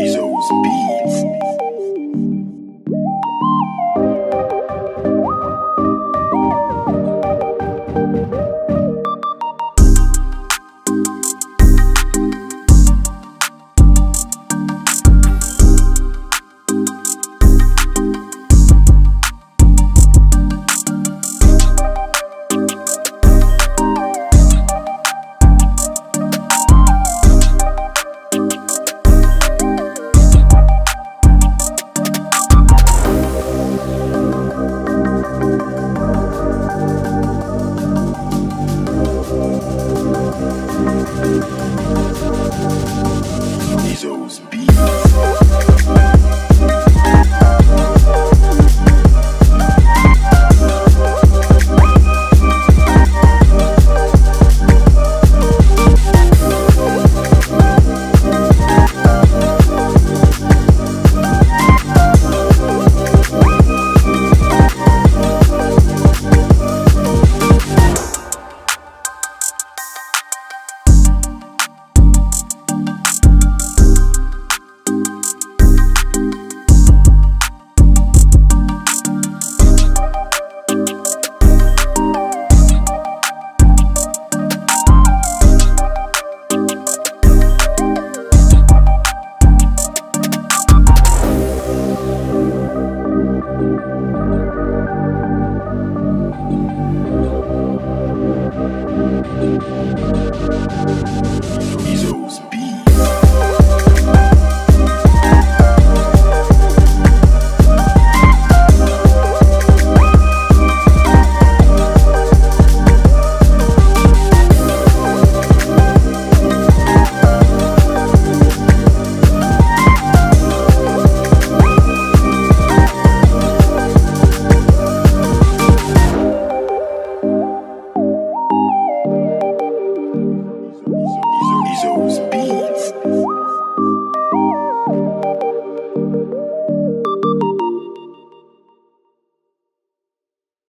Ysos Beats.